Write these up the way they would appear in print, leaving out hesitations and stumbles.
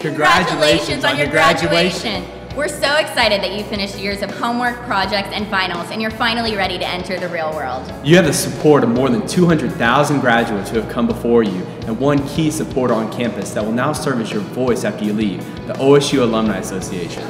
Congratulations on your graduation. We're so excited that you finished years of homework, projects, and finals, and you're finally ready to enter the real world. You have the support of more than 200,000 graduates who have come before you, and one key supporter on campus that will now serve as your voice after you leave, the OSU Alumni Association.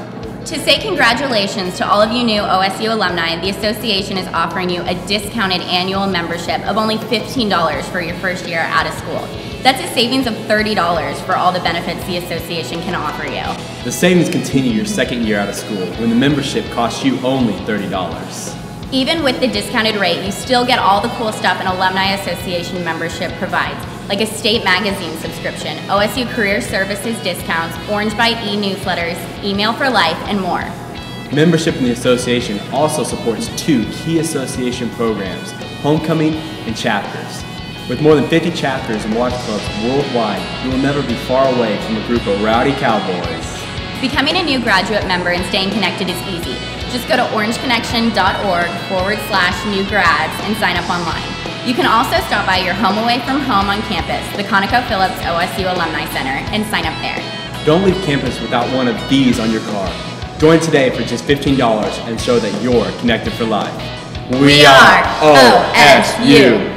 To say congratulations to all of you new OSU alumni, the association is offering you a discounted annual membership of only $15 for your first year out of school. That's a savings of $30 for all the benefits the association can offer you. The savings continue your second year out of school when the membership costs you only $30. Even with the discounted rate, you still get all the cool stuff an alumni association membership provides, like a state magazine subscription, OSU career services discounts, Orange Byte e-newsletters, email for life, and more. Membership in the association also supports two key association programs, Homecoming and Chapters. With more than 50 chapters and watch clubs worldwide, you will never be far away from a group of rowdy cowboys. Becoming a new graduate member and staying connected is easy. Just go to orangeconnection.org/newgrads and sign up online. You can also stop by your home away from home on campus, the ConocoPhillips OSU Alumni Center, and sign up there. Don't leave campus without one of these on your card. Join today for just $15 and show that you're connected for life. We are OSU!